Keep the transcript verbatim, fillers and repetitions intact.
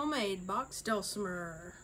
homemade box dulcimer.